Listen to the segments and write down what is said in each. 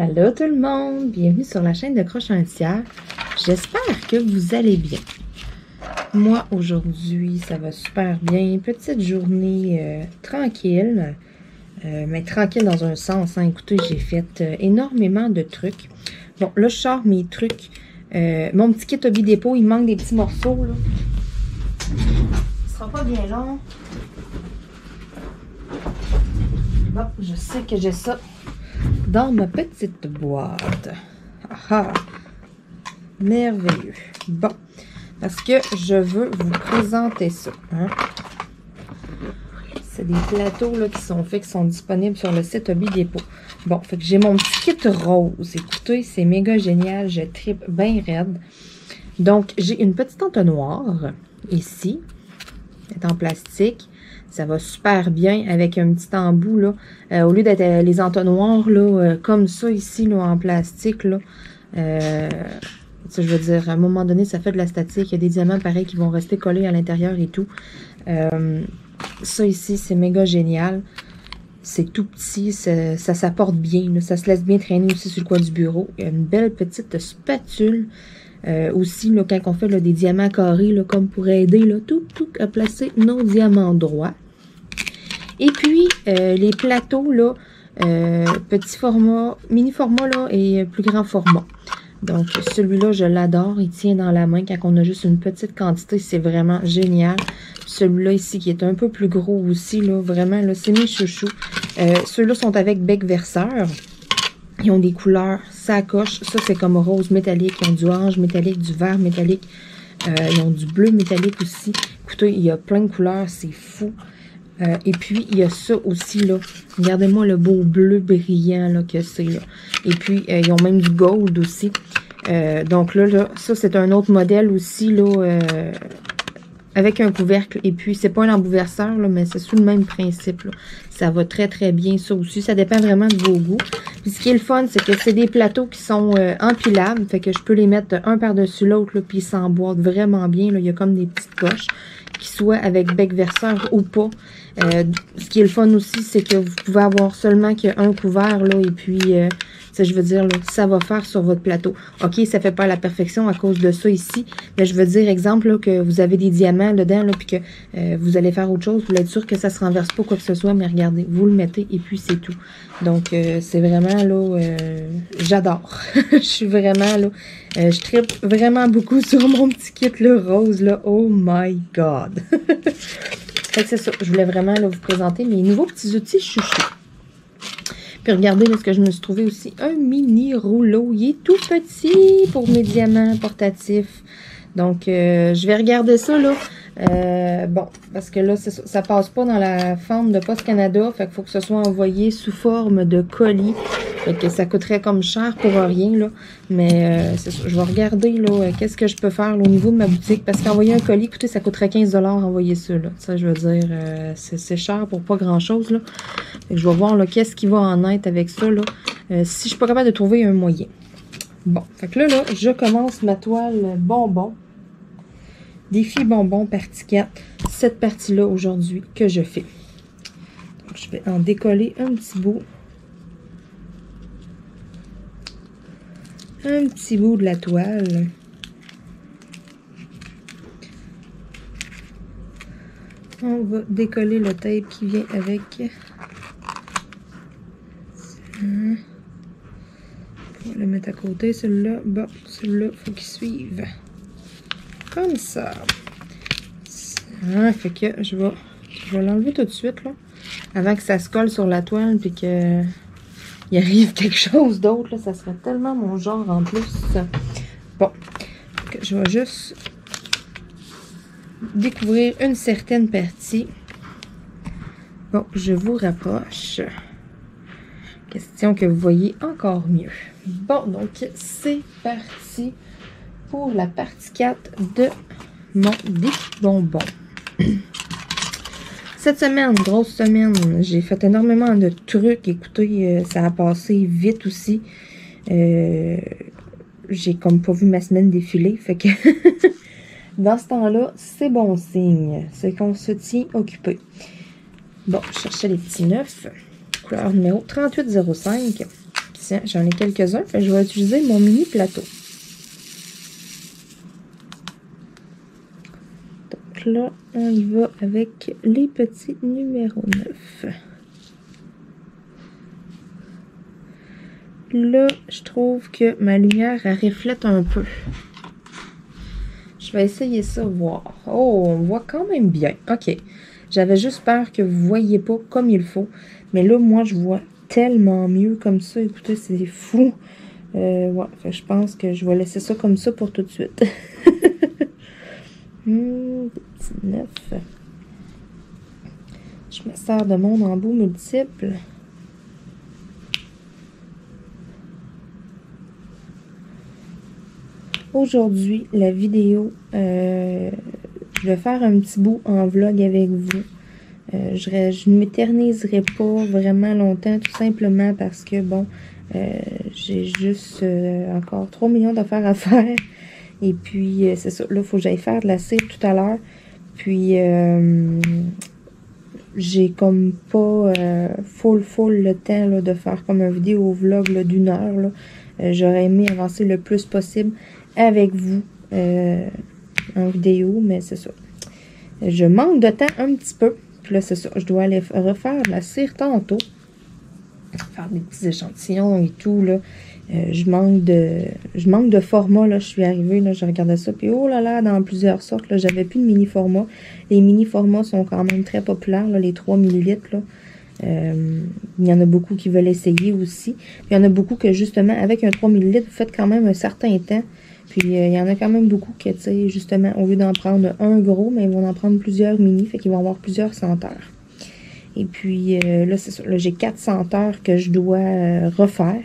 Allô tout le monde! Bienvenue sur la chaîne de Croche-en-tière. J'espère que vous allez bien. Moi, aujourd'hui, ça va super bien. Petite journée tranquille. Mais tranquille dans un sens. Hein. Écoutez, j'ai fait énormément de trucs. Bon, là, je sors mes trucs. Mon petit kit Hobby Depot, il manque des petits morceaux. Là. Ce sera pas bien long. Bon, je sais que j'ai ça dans ma petite boîte. Ah, merveilleux. Bon, parce que je veux vous présenter ça. Hein. C'est des plateaux là, qui sont faits, qui sont disponibles sur le site Hobby Depot. Bon, fait que j'ai mon petit kit rose. Écoutez, c'est méga génial. Je tripe bien raide. Donc, j'ai une petite entonnoir ici. Elle est en plastique. Ça va super bien avec un petit embout, là. Au lieu d'être les entonnoirs, là, comme ça, ici, là, en plastique, là. Je veux dire, à un moment donné, ça fait de la statique. Il y a des diamants, pareil, qui vont rester collés à l'intérieur et tout. Ça, ici, c'est méga génial. C'est tout petit. Ça s'apporte bien, là. Ça se laisse bien traîner aussi sur le coin du bureau. Il y a une belle petite spatule. Aussi, là, quand on fait là, des diamants carrés, là, comme pour aider là, tout à placer nos diamants droits. Et puis, les plateaux, là, petit format, mini format là, et plus grand format. Donc, celui-là, je l'adore. Il tient dans la main. Quand on a juste une petite quantité, c'est vraiment génial. Celui-là ici, qui est un peu plus gros aussi, là, vraiment, là, c'est mes chouchous. Ceux-là sont avec bec verseur. Ils ont des couleurs sacoche. Ça, c'est comme rose métallique. Ils ont du orange métallique, du vert métallique. Ils ont du bleu métallique aussi. Écoutez, il y a plein de couleurs. C'est fou. Et puis, il y a ça aussi, là. Regardez-moi le beau bleu brillant, là, que c'est, là. Et puis, ils ont même du gold aussi. Donc, là, ça, c'est un autre modèle aussi, là, avec un couvercle. Et puis, c'est pas un embout verseur, là, mais c'est sous le même principe, là. Ça va très, très bien, ça aussi. Ça dépend vraiment de vos goûts. Puis ce qui est le fun, c'est que c'est des plateaux qui sont empilables. Fait que je peux les mettre un par-dessus l'autre, puis ils s'emboîtent vraiment bien. Là. Il y a comme des petites poches, qui soient avec bec verseur ou pas. Ce qui est le fun aussi, c'est que vous pouvez avoir seulement qu'un couvert, là, et puis, je veux dire, là, ça va faire sur votre plateau. OK, ça fait pas à la perfection à cause de ça ici, mais je veux dire, exemple, là, que vous avez des diamants dedans, là, puis que vous allez faire autre chose, vous êtes sûr que ça se renverse pas, quoi que ce soit, mais regardez, vous le mettez, et puis c'est tout. Donc, c'est vraiment, là, j'adore. Je suis vraiment, là, je tripe vraiment beaucoup sur mon petit kit, le rose, là. Oh my God! Fait que c'est ça, je voulais vraiment, là, vous présenter mes nouveaux petits outils chouchous. Puis regardez là, ce que je me suis trouvé aussi, un mini rouleau. Il est tout petit pour mes diamants portatifs. Donc, je vais regarder ça là. Bon, parce que là, ça passe pas dans la forme de Postes Canada. Fait qu'il faut que ce soit envoyé sous forme de colis. Fait que ça coûterait comme cher pour rien là. Mais je vais regarder là, qu'est-ce que je peux faire là, au niveau de ma boutique. Parce qu'envoyer un colis, écoutez, ça coûterait 15$ envoyer ça là. Ça, je veux dire, c'est cher pour pas grand-chose là. Fait que je vais voir là, qu'est-ce qui va en être avec ça là. Si je suis pas capable de trouver un moyen. Bon, fait que là, je commence ma toile bonbon. Défi bonbon, partie 4. Cette partie-là, aujourd'hui, que je fais. Donc, je vais en décoller un petit bout. Un petit bout de la toile. On va décoller le tape qui vient avec. On va le mettre à côté, celui-là. Bon, celui-là, il faut qu'il suive. Comme ça. Ah, fait que je vais l'enlever tout de suite, là. Avant que ça se colle sur la toile, puis que il arrive quelque chose d'autre, là. Ça serait tellement mon genre, en plus. Bon. Je vais juste découvrir une certaine partie. Bon, je vous rapproche. Question que vous voyez encore mieux. Bon, donc, c'est parti pour la partie 4 de mon défi bonbon. Cette semaine, grosse semaine, j'ai fait énormément de trucs. Écoutez, ça a passé vite aussi. J'ai comme pas vu ma semaine défiler, fait que dans ce temps-là, c'est bon signe. C'est qu'on se tient occupé. Bon, je cherchais les petits neufs. Couleur numéro 3805. tiens, j'en ai quelques-uns. Je vais utiliser mon mini plateau. Donc là, on y va avec les petits numéros 9. Là, je trouve que ma lumière, elle reflète un peu. Je vais essayer ça, voir. Oh, on voit quand même bien. OK. J'avais juste peur que vous ne voyiez pas comme il faut. Mais là, moi, je vois tellement mieux comme ça. Écoutez, c'est fou. Ouais, je pense que je vais laisser ça comme ça pour tout de suite. 19. Je me sers de mon embout multiple. Aujourd'hui, la vidéo, je vais faire un petit bout en vlog avec vous. Je ne m'éterniserai pas vraiment longtemps, tout simplement parce que, bon, j'ai juste encore 3 millions d'affaires à faire. Et puis, c'est ça, là, il faut que j'aille faire de la cire tout à l'heure. Puis, j'ai comme pas full le temps là, de faire comme un vidéo vlog d'une heure. J'aurais aimé avancer le plus possible avec vous en vidéo, mais c'est ça. Je manque de temps un petit peu. Puis là, c'est ça, je dois aller refaire de la cire tantôt. Faire des petits échantillons et tout, là. Je manque de format, là. Je suis arrivée, là, je regardais ça, puis oh là là, dans plusieurs sortes, là, j'avais plus de mini-format. Les mini-formats sont quand même très populaires, là, les 3 ml, là. Il y en a beaucoup qui veulent essayer aussi. Puis il y en a beaucoup que, justement, avec un 3 ml, vous faites quand même un certain temps. Puis, il y en a quand même beaucoup qui, tu sais, justement, au lieu d'en prendre un gros, mais ils vont en prendre plusieurs mini, fait qu'ils vont avoir plusieurs senteurs. Et puis, là, c'est ça. Là, j'ai 4 senteurs que je dois refaire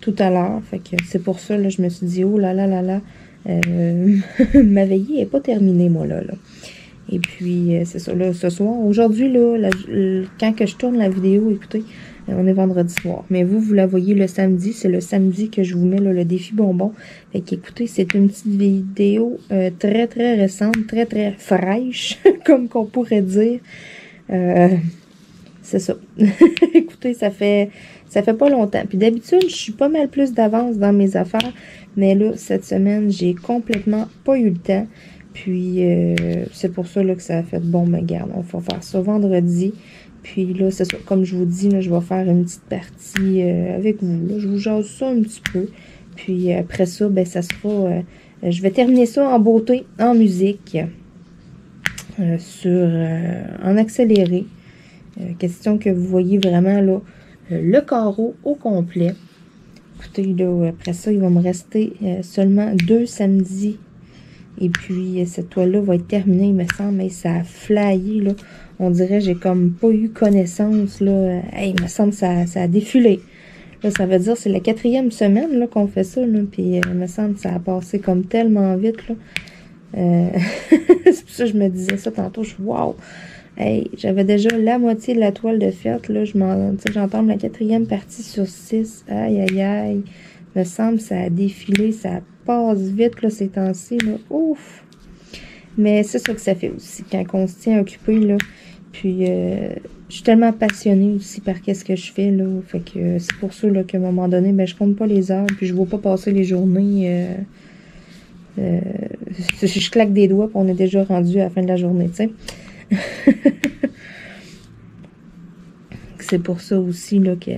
tout à l'heure. Fait que c'est pour ça, là, je me suis dit, oh là là là là, ma veillée n'est pas terminée, moi, là. Et puis, c'est ça, là, ce soir. Aujourd'hui, là, quand que je tourne la vidéo, écoutez, on est vendredi soir. Mais vous, vous la voyez le samedi. C'est le samedi que je vous mets là, le défi bonbon. Fait qu'écoutez, c'est une petite vidéo très, très récente, très, très fraîche, comme qu'on pourrait dire. C'est ça. Écoutez, ça fait pas longtemps. Puis d'habitude, je suis pas mal plus d'avance dans mes affaires. Mais là, cette semaine, j'ai complètement pas eu le temps. Puis, c'est pour ça là, que ça a fait bon, mais garde, on va faire ça vendredi. Puis là, c'est ça, comme je vous dis, là, je vais faire une petite partie avec vous. Là. Je vous jase ça un petit peu. Puis après ça, ben ça sera... je vais terminer ça en beauté, en musique. En accéléré. Question que vous voyez vraiment là, le carreau au complet. Écoutez, là, après ça, il va me rester seulement 2 samedis. Et puis, cette toile-là va être terminée, il me semble. Mais ça a flyé, là. On dirait que j'ai comme pas eu connaissance, là. Hey, il me semble que ça a défilé. Là, ça veut dire que c'est la 4e semaine, là, qu'on fait ça, là. Puis, il me semble que ça a passé comme tellement vite, là. C'est pour ça que je me disais ça tantôt. Je suis, wow! Hey, j'avais déjà la moitié de la toile de fête, là. J'entame la 4e partie sur 6. Aïe, aïe, aïe. Il me semble que ça a défilé, ça a passe vite, là, ces temps-ci, là. Ouf! Mais c'est ça que ça fait aussi, quand on se tient occupé, là. Puis, je suis tellement passionnée aussi par qu'est-ce que je fais, là. Fait que c'est pour ça, là, qu'à un moment donné, ben, je compte pas les heures, puis je vois pas passer les journées. Je claque des doigts, puis on est déjà rendu à la fin de la journée, tu sais. C'est pour ça aussi, là, que...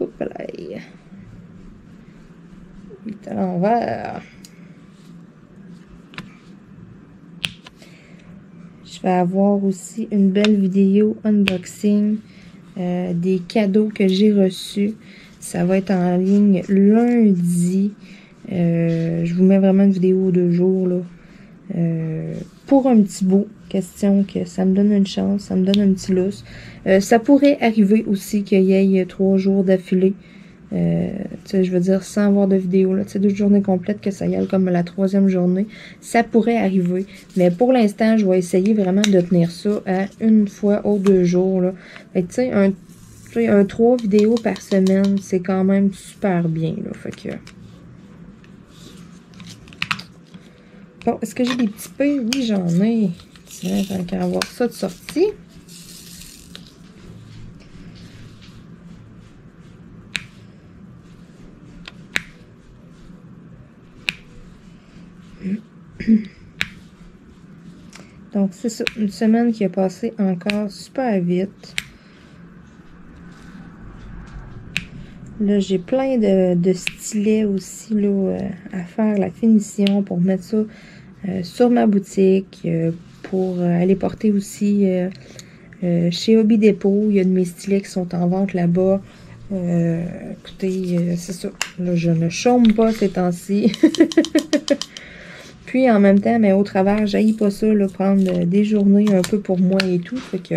Oups, là, il est à l'envers. Je vais avoir aussi une belle vidéo unboxing des cadeaux que j'ai reçus. Ça va être en ligne lundi. Je vous mets vraiment une vidéo de jour là, pour un petit bout. Question que ça me donne une chance, ça me donne un petit lousse. Ça pourrait arriver aussi qu'il y ait 3 jours d'affilée. Je veux dire, sans avoir de vidéo, là, 2 journées complètes, que ça y aille comme la 3e journée, ça pourrait arriver, mais pour l'instant, je vais essayer vraiment de tenir ça à une fois aux 2 jours, là. Fait que, tu sais, un 3 vidéos par semaine, c'est quand même super bien, là, fait que... Bon, est-ce que j'ai des petits pains? Oui, j'en ai. Tiens, tant qu'à avoir ça de sortie. Donc, c'est ça. Une semaine qui est passée encore super vite. Là, j'ai plein de stylets aussi là, à faire la finition pour mettre ça sur ma boutique, pour aller porter aussi chez Hobby Depot. Il y a de mes stylets qui sont en vente là-bas. Écoutez, c'est ça. Là, je ne chôme pas ces temps-ci. Puis, en même temps, mais au travers, j'haïs pas ça, là, prendre des journées un peu pour moi et tout. Fait que,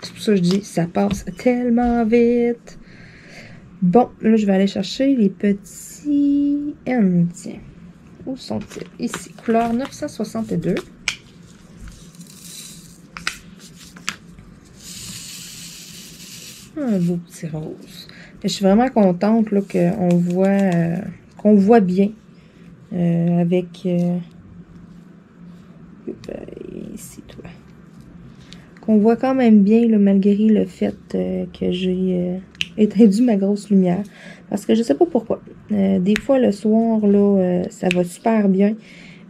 c'est pour ça que je dis, ça passe tellement vite. Bon, là, je vais aller chercher les petits M. Tiens, où sont-ils? Ici, couleur 962. Un beau petit rose. Je suis vraiment contente qu'on voit bien avec... ici, toi. Qu'on voit quand même bien, là, malgré le fait que j'ai étendu ma grosse lumière. Parce que je sais pas pourquoi. Des fois, le soir, là, ça va super bien.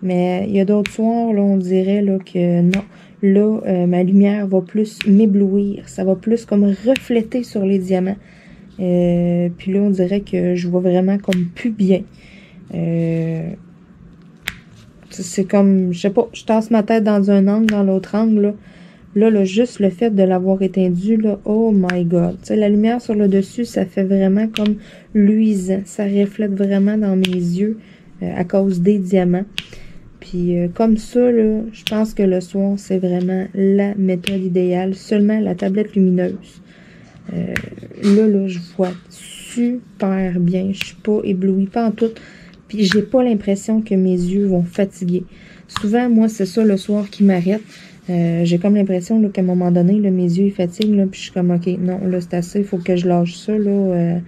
Mais il y a d'autres soirs, là, on dirait là, que non. Là, ma lumière va plus m'éblouir. Ça va plus comme refléter sur les diamants. Puis là, on dirait que je vois vraiment comme plus bien. C'est comme, je sais pas, je tasse ma tête dans un angle, dans l'autre angle, là. Là, juste le fait de l'avoir éteindue, là, oh my God. Tu sais, la lumière sur le dessus, ça fait vraiment comme luisant. Ça reflète vraiment dans mes yeux à cause des diamants. Puis comme ça, là, je pense que le soir, c'est vraiment la méthode idéale. Seulement la tablette lumineuse. Là, je vois super bien. Je suis pas éblouie, pas en tout. Puis j'ai pas l'impression que mes yeux vont fatiguer. Souvent, moi, c'est ça le soir qui m'arrête. J'ai comme l'impression qu'à un moment donné, là, mes yeux ils fatiguent. Là, puis je suis comme, OK, non, là, c'est assez. Il faut que je lâche ça. Là,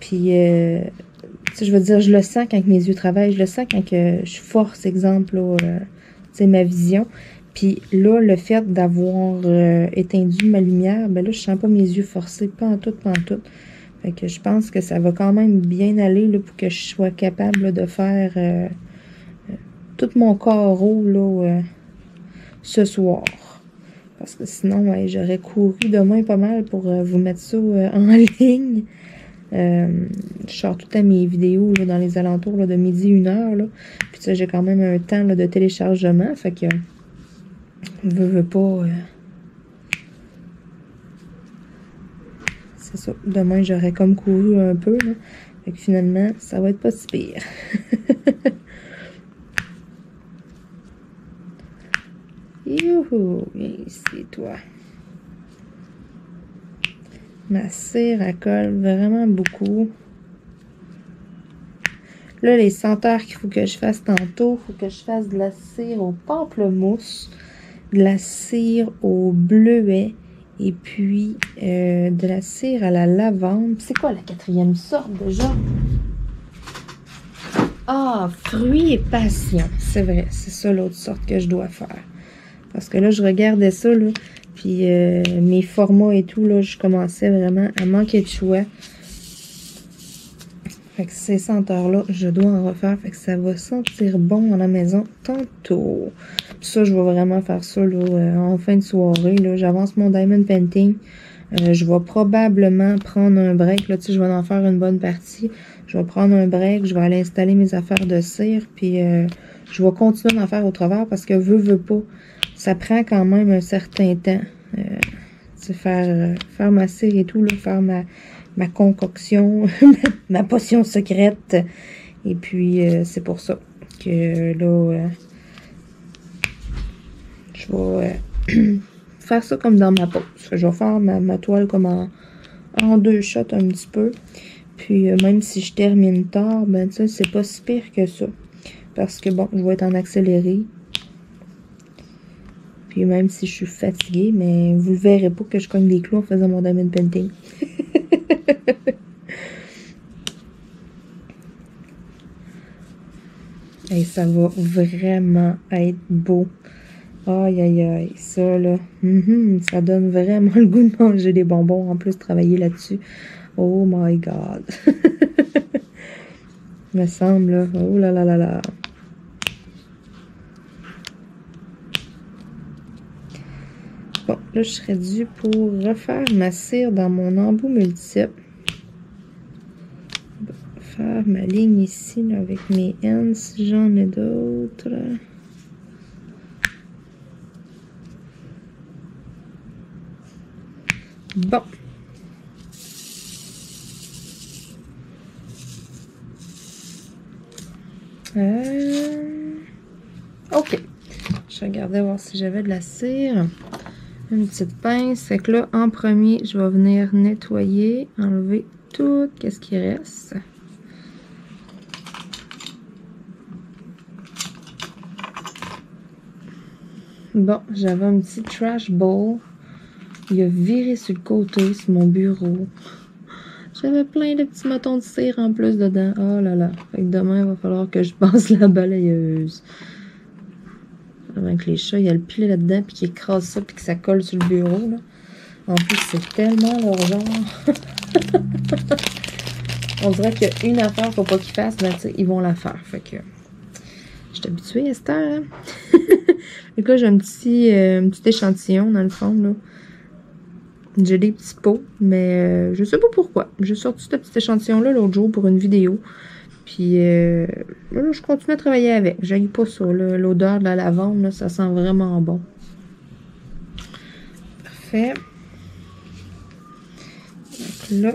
puis, je veux dire, je le sens quand mes yeux travaillent. Je le sens quand je force, exemple, là, ma vision. Puis là, le fait d'avoir étendu ma lumière, ben là, je sens pas mes yeux forcés, pas en tout, pas en tout. Fait que je pense que ça va quand même bien aller là, pour que je sois capable là, de faire tout mon carreau là, ce soir. Parce que sinon, ouais, j'aurais couru demain pas mal pour vous mettre ça en ligne. Je sors tout à mes vidéos là, dans les alentours là, de midi, 1h. Là. Puis ça, j'ai quand même un temps là, de téléchargement. Fait que... Veux pas. C'est ça. Demain, j'aurais comme couru un peu. Là. Fait que finalement, ça va être pas si pire. Youhou! Viens ici, toi. Ma cire, elle colle vraiment beaucoup. Là, les senteurs qu'il faut que je fasse tantôt, il faut que je fasse de la cire au pamplemousse, de la cire au bleuet et puis de la cire à la lavande. C'est quoi la quatrième sorte déjà? Ah, fruits et passion. C'est vrai, c'est ça l'autre sorte que je dois faire. Parce que là, je regardais ça, là, puis mes formats et tout, là, je commençais vraiment à manquer de choix. Fait que ces senteurs-là, je dois en refaire. Fait que ça va sentir bon à la maison tantôt. Puis ça, je vais vraiment faire ça là, en fin de soirée. J'avance mon diamond painting. Je vais probablement prendre un break. Là, tu sais, je vais en faire une bonne partie. Je vais prendre un break. Je vais aller installer mes affaires de cire. Puis je vais continuer d'en faire au travers parce que veux pas. Ça prend quand même un certain temps. Faire ma cire et tout, là, faire ma concoction, ma potion secrète. Et puis, c'est pour ça que là, je vais faire ça comme dans ma pause. Je vais faire ma toile comme en deux shots un petit peu. Puis, même si je termine tard, ben ça, c'est pas si pire que ça. Parce que, bon, je vais être en accéléré. Puis, même si je suis fatiguée, mais vous le verrez pas que je cogne des clous en faisant mon diamond painting. Et ça va vraiment être beau. Aïe, aïe, aïe. Ça, là, ça donne vraiment le goût de manger des bonbons. En plus, travailler là-dessus. Oh my God. Me semble, là. Oh là là là là. Bon, là, je serais due pour refaire ma cire dans mon embout multiple. Faire ma ligne ici là, avec mes N si j'en ai d'autres. Bon. Ok. Je regardais voir si j'avais de la cire. Une petite pince. C'est que là, en premier, je vais venir nettoyer, enlever tout ce qui reste. Bon, j'avais un petit trash bowl. Il a viré sur le côté, sur mon bureau. J'avais plein de petits motons de cire en plus dedans. Oh là là. Fait que demain, il va falloir que je passe la balayeuse. Avant que les chats, il y a le pilet là-dedans, puis qu'ils écrasent ça, puis que ça colle sur le bureau. Là. En plus, c'est tellement leur genre. On dirait qu'il y a une affaire, faut pas qu'ils fassent, mais tu sais, ils vont la faire. Fait que. Je suis habituée à cette heure. Donc là, j'ai un petit échantillon dans le fond, là. J'ai des petits pots, mais je sais pas pourquoi. J'ai sorti ce petit échantillon-là l'autre jour pour une vidéo. Puis là, je continue à travailler avec. J'aille pas sur l'odeur de la lavande, là, ça sent vraiment bon. Parfait. Donc là,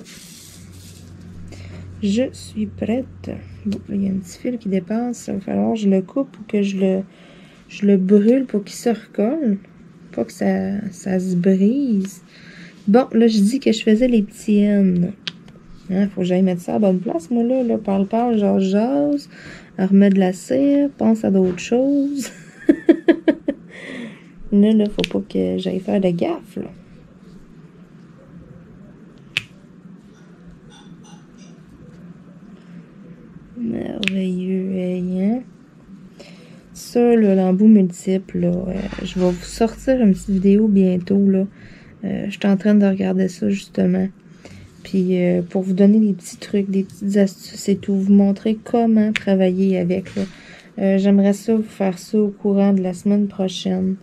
je suis prête. Bon, là, il y a un petit fil qui dépasse. Il va falloir que je le coupe ou que je le brûle pour qu'il se recolle. Pas que ça se brise. Bon, là, je dis que je faisais les petits N. Hein, faut que j'aille mettre ça à la bonne place, moi, là. Parle, genre, j'ose. Remets de la cire, pense à d'autres choses. là, faut pas que j'aille faire de gaffe, là. Merveilleux, hein? Ça, là, l'embout multiple, là, je vais vous sortir une petite vidéo bientôt, là. Je suis en train de regarder ça, justement. Puis, pour vous donner des petits trucs, des petites astuces et tout, vous montrer comment travailler avec. Là. J'aimerais ça vous faire ça au courant de la semaine prochaine.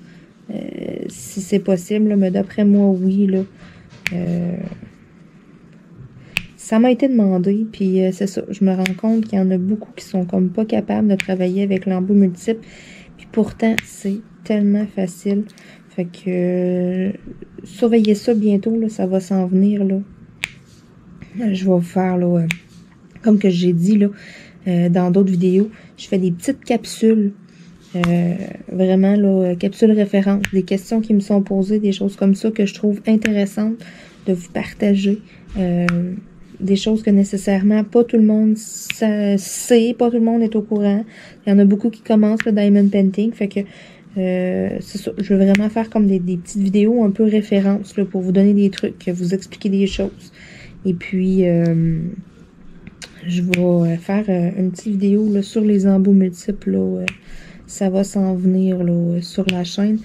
Si c'est possible, là, mais d'après moi, oui. Là. Ça m'a été demandé, puis c'est ça. Je me rends compte qu'il y en a beaucoup qui sont comme pas capables de travailler avec l'embout multiple. Puis pourtant, c'est tellement facile. Fait que surveillez ça bientôt, là, ça va s'en venir. Là. Je vais vous faire, là, comme que j'ai dit là, dans d'autres vidéos, je fais des petites capsules, vraiment, là, capsules références, des questions qui me sont posées, des choses comme ça que je trouve intéressantes de vous partager. Des choses que nécessairement pas tout le monde sait, pas tout le monde est au courant. Il y en a beaucoup qui commencent le diamond painting, fait que c'est ça, je veux vraiment faire comme des petites vidéos un peu références là, pour vous donner des trucs, vous expliquer des choses. Et puis, je vais faire une petite vidéo là, sur les embouts multiples. Là, ça va s'en venir là, sur la chaîne.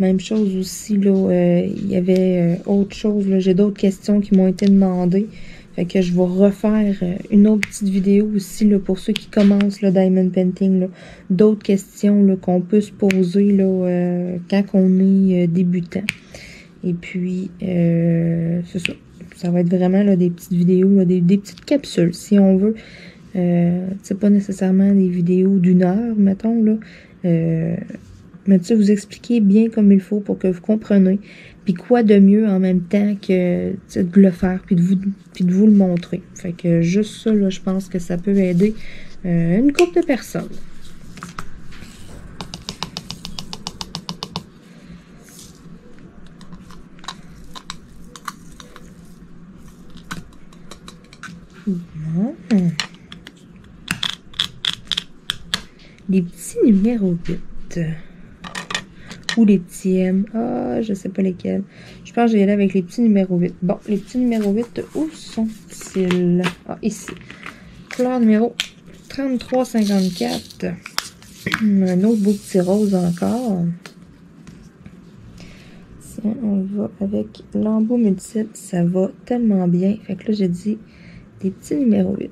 Même chose aussi, là, il y avait autre chose. J'ai d'autres questions qui m'ont été demandées. Fait que je vais refaire une autre petite vidéo aussi là, pour ceux qui commencent le diamond painting. D'autres questions qu'on peut se poser là, quand on est débutant. Et puis, c'est ça. Ça va être vraiment là, des petites vidéos, là, des petites capsules, si on veut. C'est pas nécessairement des vidéos d'une heure, mettons. Là. Mais tu sais, vous expliquer bien comme il faut pour que vous compreniez. Puis quoi de mieux en même temps que de le faire, puis de vous le montrer. Fait que juste ça, là, je pense que ça peut aider une couple de personnes. Les petits numéros 8. Ou les petits M. Ah, je sais pas lesquels. Je pense que j'ai allé avec les petits numéros 8. Bon, les petits numéros 8, où sont-ils? Ah, ici. Couleur numéro 3354. Un autre beau petit rose encore. Tiens, on va avec l'embout multiple. Ça va tellement bien. Fait que là, j'ai dit des petits numéros 8.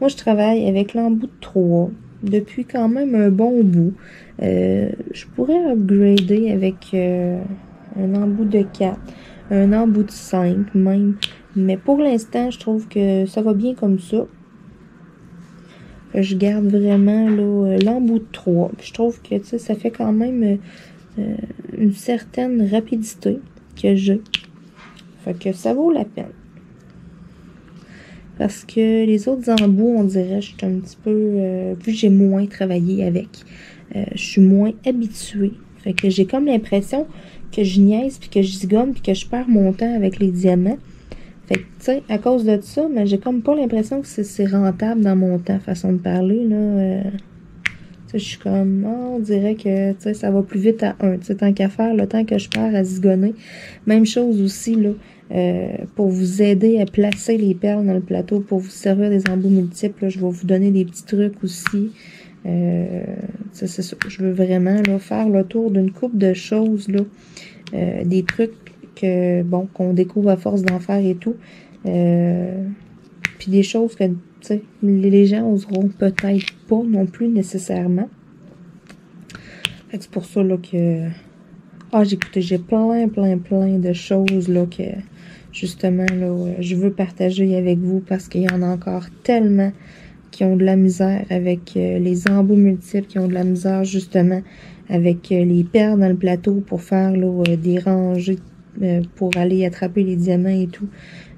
Moi, je travaille avec l'embout de 3. depuis quand même un bon bout. Je pourrais upgrader avec un embout de 4, un embout de 5 même. Mais pour l'instant, je trouve que ça va bien comme ça. Je garde vraiment l'embout de 3. Je trouve que ça fait quand même une certaine rapidité que j'ai. Fait que ça vaut la peine. Parce que les autres embouts, on dirait, je suis un petit peu... vu que j'ai moins travaillé avec, je suis moins habituée. Fait que j'ai comme l'impression que je niaise, puis que je zigonne, puis que je perds mon temps avec les diamants. Fait que, tu sais, à cause de ça, mais j'ai comme pas l'impression que c'est rentable dans mon temps, façon de parler, là. Tu sais, je suis comme, oh, on dirait que, tu sais, ça va plus vite à 1. Tu sais, tant qu'à faire, le temps que je perds à zigonner. Même chose aussi, là. Pour vous aider à placer les perles dans le plateau, pour vous servir des embouts multiples, là, je vais vous donner des petits trucs aussi. C'est ça. Je veux vraiment là, faire le tour d'une couple de choses, là, des trucs que bon qu'on découvre à force d'en faire et tout. Puis des choses que les gens oseront peut-être pas non plus nécessairement. C'est pour ça là, que... Ah, écoutez, j'ai plein de choses là, que justement là, je veux partager avec vous parce qu'il y en a encore tellement qui ont de la misère avec les embouts multiples, qui ont de la misère justement avec les perles dans le plateau pour faire là, des rangées pour aller attraper les diamants et tout.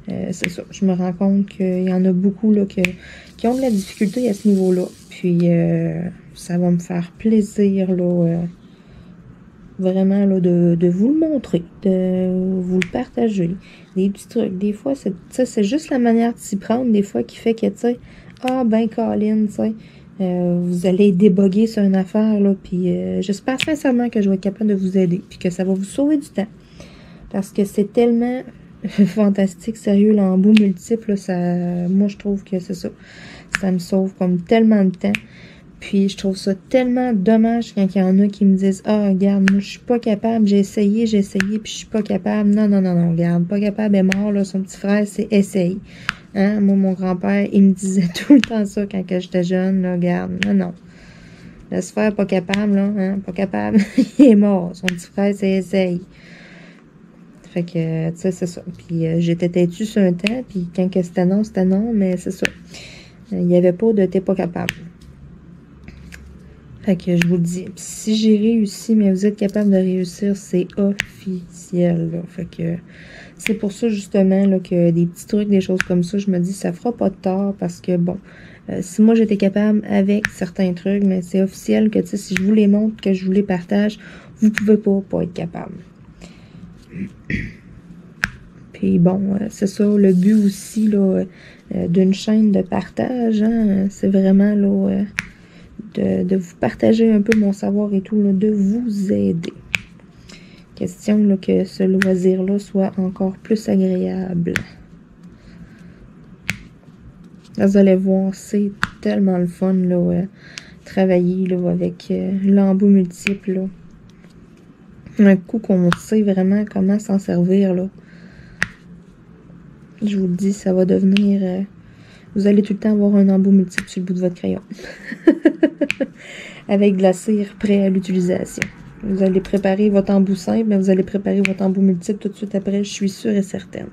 C'est ça, je me rends compte qu'il y en a beaucoup là, qui ont de la difficulté à ce niveau-là. Puis ça va me faire plaisir là, vraiment là, de vous le montrer, de vous le partager, des petits trucs. Des fois, c'est juste la manière de s'y prendre, des fois, qui fait que, tu sais, ah ben Colin, tu sais, vous allez déboguer sur une affaire, là, puis j'espère sincèrement que je vais être capable de vous aider, puis que ça va vous sauver du temps. Parce que c'est tellement fantastique, sérieux, l'embout multiple, ça, moi, je trouve que c'est ça. Ça me sauve comme tellement de temps. Puis, je trouve ça tellement dommage quand il y en a qui me disent « Ah, regarde, moi, je suis pas capable, j'ai essayé, puis je suis pas capable. » Non, non, non, non, regarde, pas capable est mort, là, son petit frère, c'est « Essaye. » Hein? Moi, mon grand-père, il me disait tout le temps ça quand j'étais jeune, là, regarde, non, non. Laisse faire, pas capable, là, hein, pas capable, il est mort, son petit frère, c'est « Essaye. » Fait que, tu sais, c'est ça. Puis, j'étais têtue sur un temps, puis quand c'était non, mais c'est ça. Il n'y avait pas de « T'es pas capable. » Fait que je vous le dis, si j'ai réussi, mais vous êtes capable de réussir, c'est officiel, là. Fait que c'est pour ça, justement, là, que des petits trucs, des choses comme ça, je me dis, ça fera pas de tort, parce que, bon, si moi, j'étais capable avec certains trucs, mais c'est officiel que, tu sais, si je vous les montre, que je vous les partage, vous pouvez pas être capable. Puis, bon, c'est ça, le but aussi, là, d'une chaîne de partage, hein, c'est vraiment, là... De vous partager un peu mon savoir et tout, là, de vous aider. Question là, que ce loisir-là soit encore plus agréable. Là, vous allez voir, c'est tellement le fun, là, travailler là, avec l'embout multiple. Là. Un coup qu'on sait vraiment comment s'en servir, là. Je vous le dis, ça va devenir... vous allez tout le temps avoir un embout multiple sur le bout de votre crayon. Avec de la cire prêt à l'utilisation. Vous allez préparer votre embout simple, mais vous allez préparer votre embout multiple tout de suite après, je suis sûre et certaine.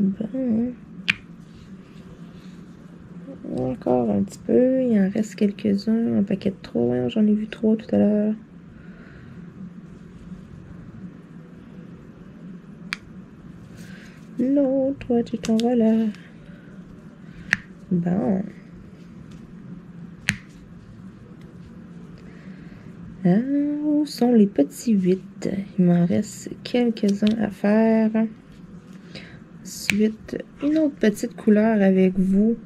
Bon. Encore un petit peu, il en reste quelques-uns, un paquet de 3, hein, j'en ai vu 3 tout à l'heure. L'autre, tu t'en vas là. Bon. Ah, où sont les petits 8? Il m'en reste quelques-uns à faire. Ensuite, une autre petite couleur avec vous.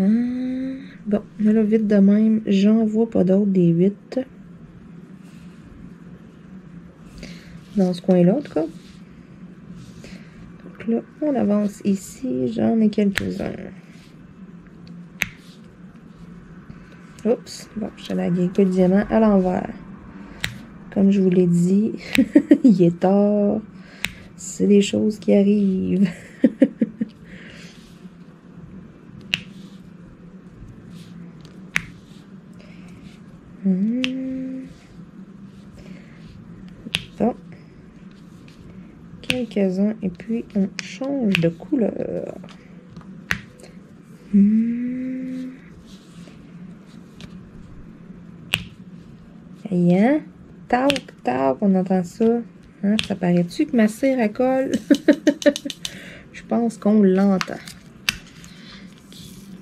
Ah, bon, mais là, vite de même, j'en vois pas d'autres des 8. Dans ce coin-là, en tout cas. Là, on avance ici, j'en ai quelques-uns. Oups, bon, je suis allée avec le diamant à l'envers. Comme je vous l'ai dit, il est tard. C'est des choses qui arrivent. Bon. Quelques-uns et puis on change de couleur. Hein? Tac, on entend ça. Hein? Ça paraît-tu que ma cire à colle? Je pense qu'on l'entend.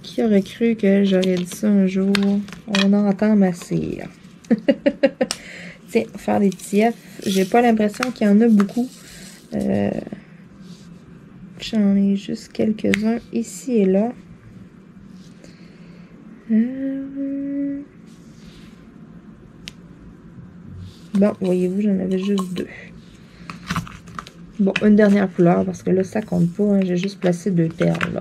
Qui aurait cru que j'aurais dit ça un jour? On entend ma cire. Tiens, faire des petits F. J'ai pas l'impression qu'il y en a beaucoup. J'en ai juste quelques-uns ici et là. Bon, voyez-vous, j'en avais juste deux. Bon, une dernière couleur, parce que là, ça compte pas. Hein, j'ai juste placé deux perles,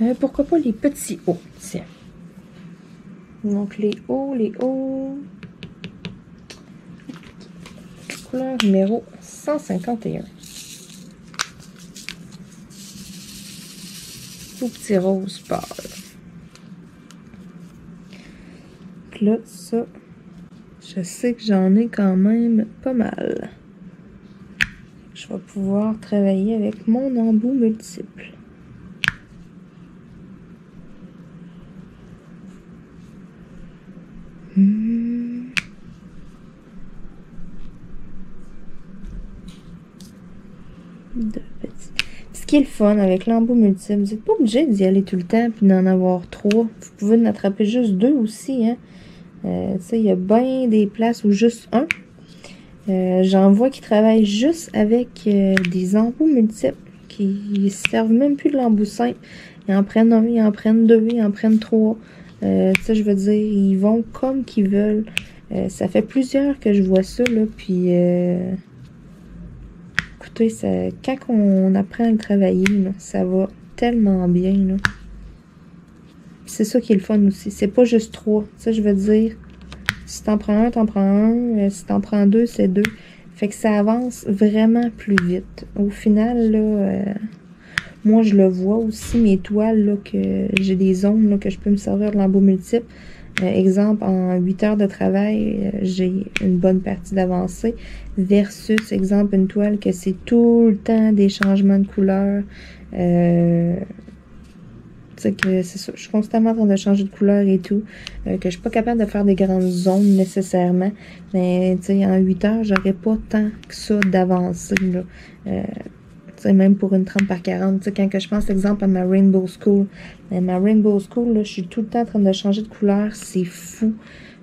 là. Pourquoi pas les petits hauts, tiens. Donc, les hauts. Couleur numéro 151. Tout petit rose pâle. Là, ça, je sais que j'en ai quand même pas mal. Je vais pouvoir travailler avec mon embout multiple. Ce qui est le fun avec l'embout multiple, vous n'êtes pas obligé d'y aller tout le temps puis d'en avoir trois. Vous pouvez en attraper juste deux aussi, hein. Tu sais, il y a bien des places où juste un. J'en vois qui travaillent juste avec des embouts multiples, qui servent même plus de l'embout simple. Ils en prennent un, ils en prennent deux, ils en prennent trois. Tu sais, je veux dire, ils vont comme qu'ils veulent. Ça fait plusieurs que je vois ça, là, puis... écoutez, ça, quand on apprend à le travailler, là, ça va tellement bien, là. C'est ça qui est le fun aussi. C'est pas juste trois. Ça, je veux dire, si t'en prends un, t'en prends un. Si t'en prends deux, c'est deux. Fait que ça avance vraiment plus vite. Au final, là, moi, je le vois aussi, mes toiles, là, que j'ai des zones, là, que je peux me servir de l'embout multiple. Exemple, en 8 heures de travail, j'ai une bonne partie d'avancée. Versus, exemple, une toile que c'est tout le temps des changements de couleur. Que c'est ça, je suis constamment en train de changer de couleur et tout, que je suis pas capable de faire des grandes zones nécessairement, mais tu sais, en 8 heures, j'aurais pas tant que ça d'avancée, là. Tu sais, même pour une 30 par 40, tu sais, quand que je pense, exemple, à ma Rainbow School, là, je suis tout le temps en train de changer de couleur, c'est fou,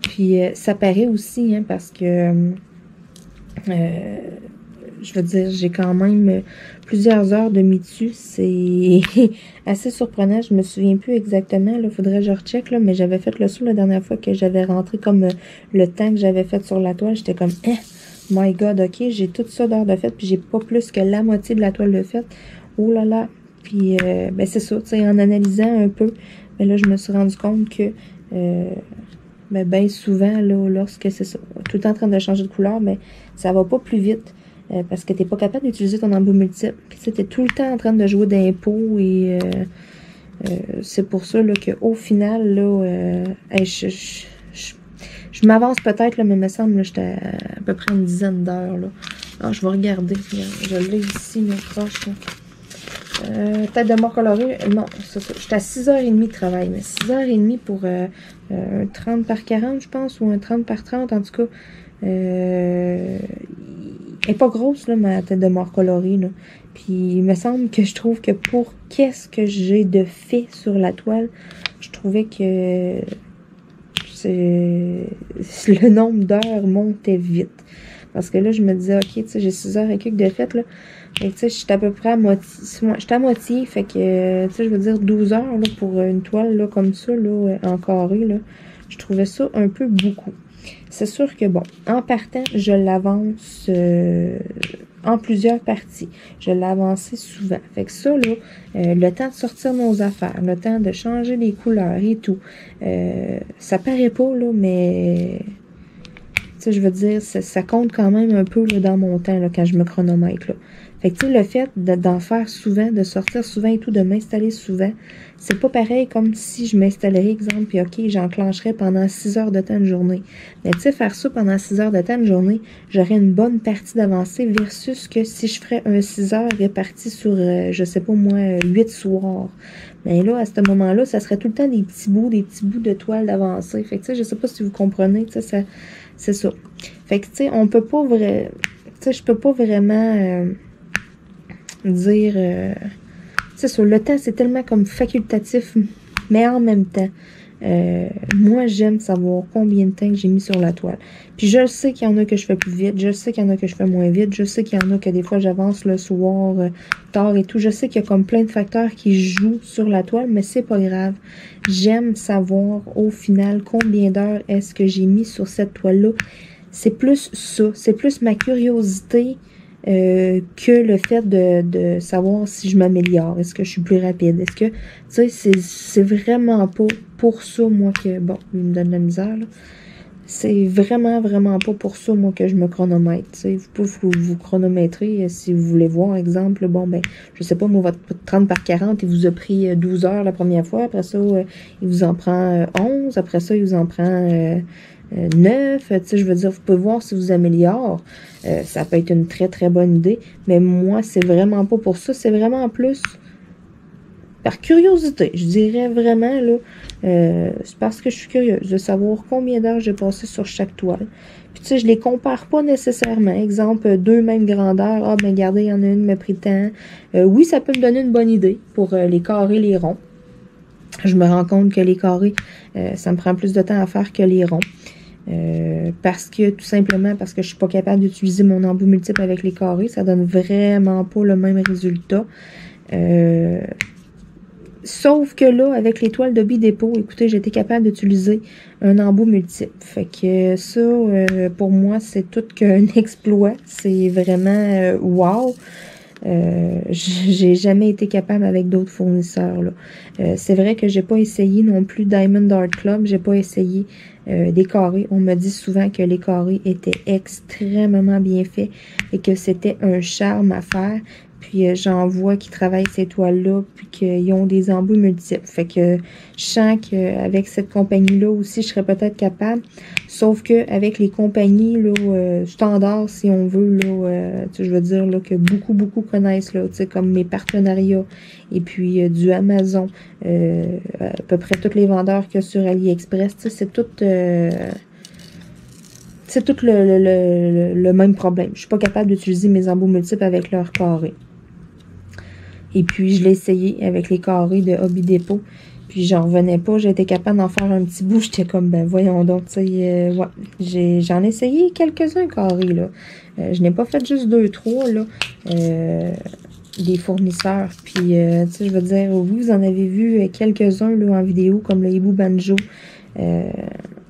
puis ça paraît aussi, hein, parce que... je veux dire, j'ai quand même plusieurs heures de mis dessus. C'est assez surprenant. Je me souviens plus exactement. Il faudrait que je recheck. Là, mais j'avais fait le saut la dernière fois que j'avais rentré comme le temps que j'avais fait sur la toile. J'étais comme, eh, my God, OK, j'ai tout ça d'heures de fait. Puis j'ai pas plus que la moitié de la toile de fait. Oh là là. Puis, ben c'est ça. Tu sais, en analysant un peu, ben là, je me suis rendu compte que... ben souvent, là, lorsque c'est ça, tout le temps en train de changer de couleur, mais ça va pas plus vite. Parce que t'es pas capable d'utiliser ton embout multiple. Tu es tout le temps en train de jouer d'impôts et c'est pour ça qu'au final, là, hey, je m'avance peut-être, mais il me semble que j'étais à peu près une dizaine d'heures. Alors, je vais regarder. Je l'ai ici, mes proches. Tête de mort colorée, non, c'est ça. J'étais à 6h30 de travail, mais 6h30 pour un 30 par 40, je pense, ou un 30 par 30, en tout cas. Elle n'est pas grosse, là, ma tête de mort colorée, là. Puis, il me semble que je trouve que pour qu'est-ce que j'ai de fait sur la toile, je trouvais que le nombre d'heures montait vite. Parce que là, je me disais, OK, tu sais, j'ai 6 heures et quelques de fait, là. Et tu sais, j'étais à peu près à moitié. J'étais à moitié, fait que, tu sais, je veux dire 12 heures, là, pour une toile, là, comme ça, là, en carré, là. Je trouvais ça un peu beaucoup. C'est sûr que, bon, en partant, je l'avance en plusieurs parties. Je l'ai avancé souvent. Fait que ça, là, le temps de sortir nos affaires, le temps de changer les couleurs et tout. Ça paraît pas, là, mais... Tu sais, je veux dire, ça compte quand même un peu là, dans mon temps, là, quand je me chronomètre. Là. Fait que tu sais, le fait d'en faire souvent, de sortir souvent et tout, de m'installer souvent, c'est pas pareil comme si je m'installerais, exemple, puis ok, j'enclencherais pendant 6 heures de temps de journée. Mais tu sais, faire ça pendant 6 heures de temps de journée, j'aurais une bonne partie d'avancée versus que si je ferais un 6 heures réparti sur, je sais pas moi, 8 soirs. Mais là, à ce moment-là, ça serait tout le temps des petits bouts de toile d'avancée. Fait que tu sais, je sais pas si vous comprenez, tu sais, ça... C'est ça. Fait que, tu sais, on peut pas vraiment... Tu sais, je peux pas vraiment dire... c'est ça, le temps, c'est tellement comme facultatif, mais en même temps, moi, j'aime savoir combien de temps que j'ai mis sur la toile. Puis je sais qu'il y en a que je fais plus vite, je sais qu'il y en a que je fais moins vite, je sais qu'il y en a que des fois, j'avance le soir tard et tout. Je sais qu'il y a comme plein de facteurs qui jouent sur la toile, mais c'est pas grave. J'aime savoir au final combien d'heures est-ce que j'ai mis sur cette toile-là. C'est plus ça, c'est plus ma curiosité que le fait de savoir si je m'améliore. Est-ce que je suis plus rapide? Est-ce que, tu sais, c'est vraiment pas pour ça, moi, que... Bon, il me donne de la misère, là. C'est vraiment, vraiment pas pour ça, moi, que je me chronomètre. T'sais. Vous pouvez vous chronométrer si vous voulez voir, exemple, bon, ben, je sais pas, moi, votre 30 par 40, il vous a pris 12 heures la première fois. Après ça, il vous en prend 11. Après ça, il vous en prend 9. Tu sais, je veux dire, vous pouvez voir si vous améliorez. Ça peut être une très, très bonne idée. Mais moi, c'est vraiment pas pour ça. C'est vraiment en plus... Par curiosité, je dirais vraiment, là, c'est parce que je suis curieuse de savoir combien d'heures j'ai passé sur chaque toile. Puis, tu sais, je les compare pas nécessairement. Exemple, deux mêmes grandeurs. Ah, ben, regardez, il y en a une, mais pris tant. Oui, ça peut me donner une bonne idée pour les carrés, les ronds. Je me rends compte que les carrés, ça me prend plus de temps à faire que les ronds. Parce que, tout simplement, parce que je suis pas capable d'utiliser mon embout multiple avec les carrés. Ça donne vraiment pas le même résultat. Sauf que là, avec les toiles de Hobby Depot, écoutez, j'étais capable d'utiliser un embout multiple. Fait que ça, pour moi, c'est tout qu'un exploit. C'est vraiment wow. J'ai jamais été capable avec d'autres fournisseurs. C'est vrai que j'ai pas essayé non plus Diamond Art Club. J'ai pas essayé des carrés. On me dit souvent que les carrés étaient extrêmement bien faits et que c'était un charme à faire. Puis j'en vois qui travaillent ces toiles-là, puis qu'ils ont des embouts multiples. Fait que je sens qu'avec cette compagnie-là aussi, je serais peut-être capable. Sauf qu'avec les compagnies là, standards, si on veut, là, je veux dire là, que beaucoup connaissent, là, comme mes partenariats, et puis du Amazon, à peu près tous les vendeurs qu'il y a sur AliExpress, c'est tout... c'est tout le même problème. Je suis pas capable d'utiliser mes embouts multiples avec leurs carrés. Et puis, je l'ai essayé avec les carrés de Hobby Depot. Puis, j'en revenais pas. J'étais capable d'en faire un petit bout. J'étais comme, ben voyons donc, tu sais, ouais. J'en ai essayé quelques-uns carrés, là. Je n'ai pas fait juste 2, 3, là, des fournisseurs. Puis, tu sais, je veux dire, oui, vous en avez vu quelques-uns, là, en vidéo, comme le Hibou Banjo.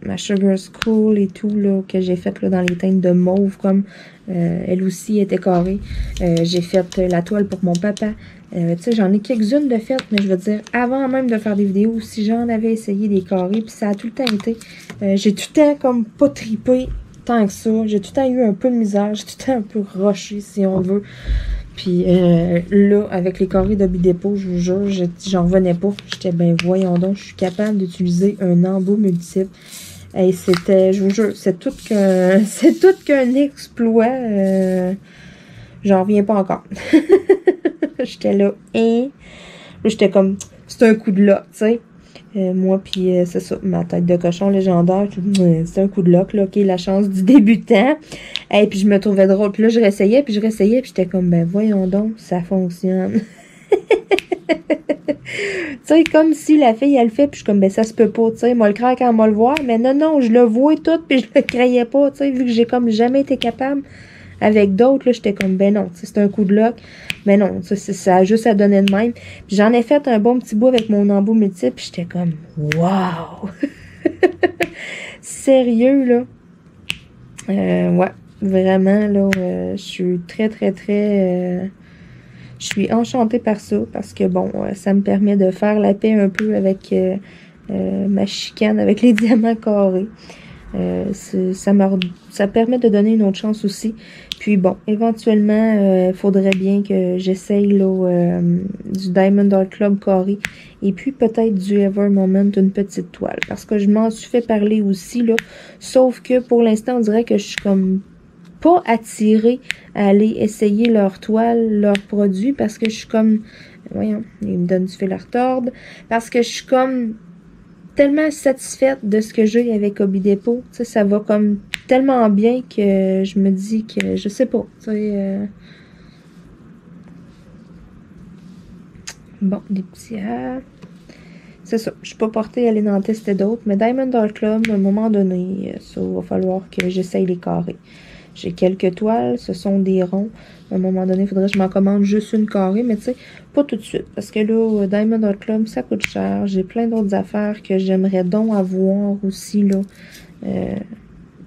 Ma Sugar School et tout, là, que j'ai faite dans les teintes de mauve, comme elle aussi était carrée. J'ai fait la toile pour mon papa. Tu sais, j'en ai quelques-unes de faites, mais je veux dire, avant même de faire des vidéos, si j'en avais essayé des carrés, puis ça a tout le temps été... j'ai tout le temps comme pas tripé tant que ça. J'ai tout le temps eu un peu de misère. J'ai tout le temps un peu rushé, si on veut. Puis là, avec les carrés de Hobby Depot, je vous jure, j'en revenais pas. J'étais, ben voyons donc, je suis capable d'utiliser un embout multiple. Et c'était, je vous jure, c'est tout qu'un exploit. J'en reviens pas encore. J'étais là, hein? Là, j'étais comme, c'est un coup de loc, tu sais. Moi, puis c'est ça, ma tête de cochon légendaire, c'est un coup de loc, là, ok, la chance du débutant. Et puis je me trouvais drôle, puis là, je réessayais, puis j'étais comme, ben voyons donc, ça fonctionne. Tu sais, comme si la fille, elle le fait, puis je suis comme, ben ça se peut pas, tu sais, moi le crains quand moi le voit, mais non, je le vois tout, puis je le craignais pas, tu sais, vu que j'ai comme jamais été capable avec d'autres, là, j'étais comme, ben non, c'est un coup de loc, mais non, ça a juste à donner de même. Puis j'en ai fait un bon petit bout avec mon embout multiple, puis j'étais comme, wow! Sérieux, là? Ouais. Vraiment, là, je suis très, très, très... je suis enchantée par ça parce que, bon, ça me permet de faire la paix un peu avec ma chicane avec les diamants carrés. Ça permet de donner une autre chance aussi. Puis, bon, éventuellement, il faudrait bien que j'essaye du Diamond Art Club carré et puis peut-être du Ever Moment, une petite toile. Parce que je m'en suis fait parler aussi, là. Sauf que pour l'instant, on dirait que je suis comme... pas attirée à aller essayer leur toile, leurs produits, parce que je suis comme... Voyons, ils me donnent du fil à retordre. Parce que je suis comme tellement satisfaite de ce que j'ai avec Hobby Depot. Tu sais, ça va comme tellement bien que je me dis que... Je sais pas, tu sais... Bon, des petits... C'est ça, je suis pas portée à aller en tester d'autres, mais Diamond Art Club, à un moment donné, ça va falloir que j'essaye les carrés. J'ai quelques toiles, ce sont des ronds. À un moment donné, il faudrait que je m'en commande juste une carrée, mais tu sais, pas tout de suite. Parce que là, Diamond Art Club, ça coûte cher. J'ai plein d'autres affaires que j'aimerais donc avoir aussi, là,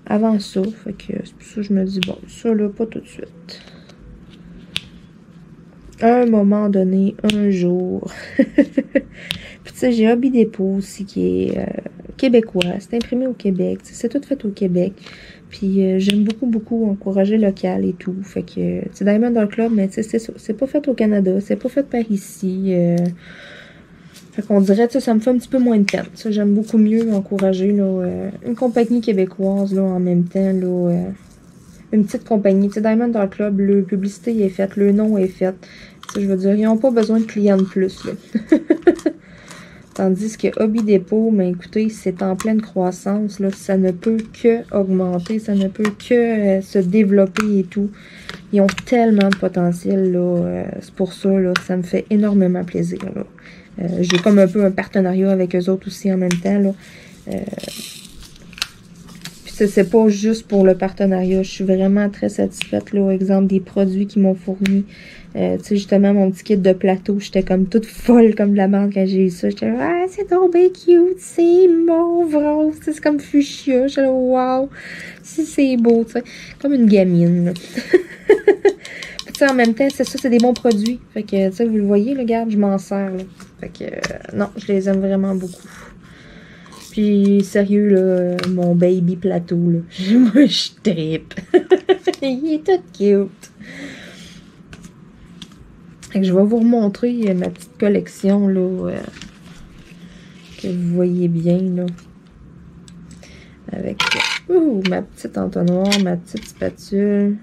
avant ça. Fait que c'est pour ça que je me dis, bon, ça, là, pas tout de suite. À un moment donné, un jour. Puis tu sais, j'ai Hobby Depot aussi qui est québécois. C'est imprimé au Québec. C'est tout fait au Québec. Puis j'aime beaucoup encourager local et tout. Fait que, tu sais, Diamond Doll Club, mais tu sais, c'est pas fait au Canada, c'est pas fait par ici. Fait qu'on dirait, tu sais, ça me fait un petit peu moins de peine. Ça, j'aime beaucoup mieux encourager, là, une compagnie québécoise, là, en même temps, là, une petite compagnie. Tu sais, Diamond Doll Club, la publicité est faite, le nom est fait. Tu sais, je veux dire, ils n'ont pas besoin de clients de plus, là. Tandis que Hobby Depot, mais écoutez, c'est en pleine croissance, là, ça ne peut que augmenter, ça ne peut que se développer et tout. Ils ont tellement de potentiel, là, c'est pour ça, là, ça me fait énormément plaisir, là. J'ai comme un peu un partenariat avec eux autres aussi en même temps, là. Puis c'est pas juste pour le partenariat, je suis vraiment très satisfaite, là, exemple, des produits qu'ils m'ont fournis. Tu sais, justement, mon petit kit de plateau, j'étais comme toute folle comme de la merde quand j'ai eu ça. J'étais ah, c'est tombé cute, c'est mauve rose, c'est comme fuchsia. J'étais wow, si c'est beau, tu sais, comme une gamine. Puis tu sais, en même temps, c'est ça, c'est des bons produits. Fait que, tu sais, vous le voyez, regarde, je m'en sers, là. Fait que, non, je les aime vraiment beaucoup. Puis, sérieux, là, mon baby plateau, là, moi, je trippe. Il est tout cute. Je vais vous remontrer ma petite collection, là, que vous voyez bien, là, avec ma petite entonnoir, ma petite spatule.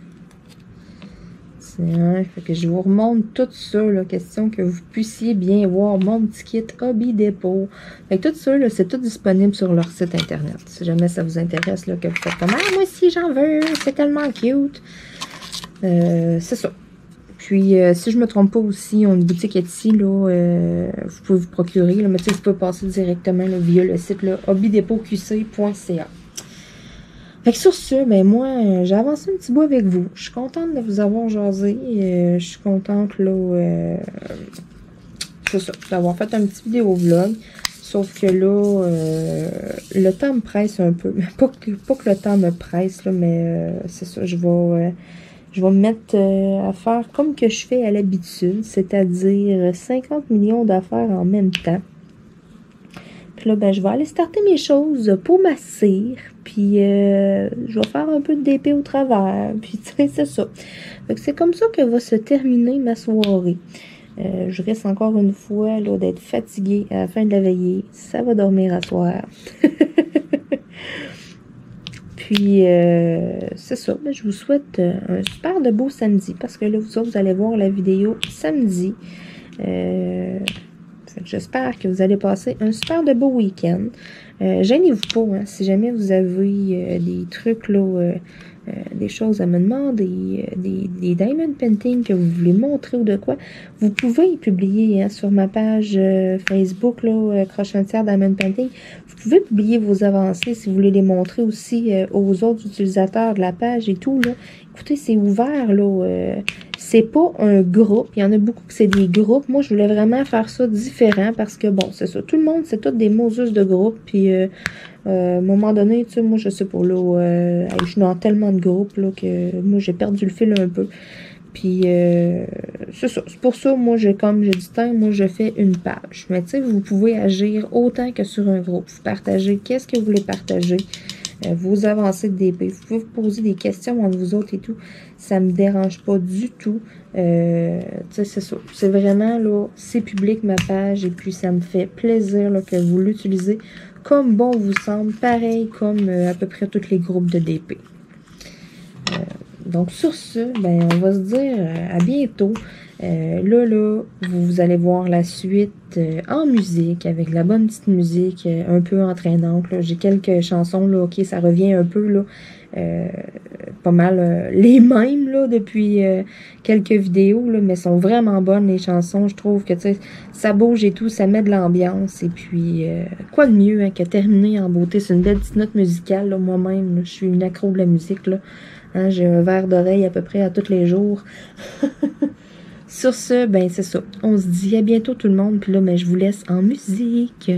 Fait que je vous remonte tout ça, là, question que vous puissiez bien voir mon petit kit Hobby Depot. Fait que tout ça, c'est tout disponible sur leur site internet. Si jamais ça vous intéresse, là, que vous faites comme ah, moi aussi j'en veux, c'est tellement cute. C'est ça. Puis, si je ne me trompe pas aussi, on a une boutique Etsy, là, vous pouvez vous procurer, là, mais tu sais, vous pouvez passer directement là, via le site HobbyDepotQC.ca. Fait que sur ce, ben moi, j'ai avancé un petit bout avec vous. Je suis contente de vous avoir jasé. Je suis contente, là, c'est ça, d'avoir fait un petit vidéo-vlog. Sauf que là, le temps me presse un peu. Pas que le temps me presse, là, mais c'est ça, je vais me mettre à faire comme que je fais à l'habitude, c'est-à-dire 50 millions d'affaires en même temps. Puis là, ben, je vais aller starter mes choses pour ma cire, puis je vais faire un peu de DP au travers, puis tu sais, c'est ça. C'est comme ça que va se terminer ma soirée. Je risque encore une fois d'être fatiguée à la fin de la veillée. Ça va dormir à soir. Puis, c'est ça, je vous souhaite un super de beau samedi, parce que là, vous autres, vous allez voir la vidéo samedi. J'espère que vous allez passer un super de beau week-end. Gênez-vous pas, hein, si jamais vous avez des trucs, là, des choses à me demander, des diamond painting que vous voulez montrer ou de quoi, vous pouvez y publier hein, sur ma page Facebook, Croche-en-tière Diamond Painting. Vous pouvez publier vos avancées si vous voulez les montrer aussi aux autres utilisateurs de la page et tout. Là. Écoutez, c'est ouvert, là. C'est pas un groupe. Il y en a beaucoup que c'est des groupes. Moi, je voulais vraiment faire ça différent parce que, bon, c'est ça. Tout le monde, c'est tous des mots juste de groupe. Puis, À un moment donné, tu sais, moi, je sais pas, là, je suis dans tellement de groupes, là, que moi, j'ai perdu le fil un peu. Puis, c'est ça. C'est pour ça, moi, comme j'ai dit, moi, je fais une page. Mais, tu sais, vous pouvez agir autant que sur un groupe. Vous partagez qu'est-ce que vous voulez partager. Vous avancez de DP. Vous pouvez vous poser des questions entre vous autres et tout. Ça me dérange pas du tout. Tu sais, c'est ça. C'est vraiment, là, c'est public, ma page. Et puis, ça me fait plaisir, là, que vous l'utilisez comme bon vous semble. Pareil comme à peu près tous les groupes de DP. Donc, sur ce, ben, on va se dire à bientôt. Là, vous allez voir la suite en musique, avec la bonne petite musique, un peu entraînante. J'ai quelques chansons, là, ok, ça revient un peu, là, pas mal les mêmes, là, depuis quelques vidéos, là, mais sont vraiment bonnes, les chansons. Je trouve que, tu sais, ça bouge et tout, ça met de l'ambiance. Et puis, quoi de mieux, hein, que terminer en beauté. C'est une belle petite note musicale, là, moi-même. Je suis une accro de la musique, là. Hein, j'ai un verre d'oreille à peu près à tous les jours. Sur ce, ben c'est ça. On se dit à bientôt tout le monde. Puis là, ben, je vous laisse en musique.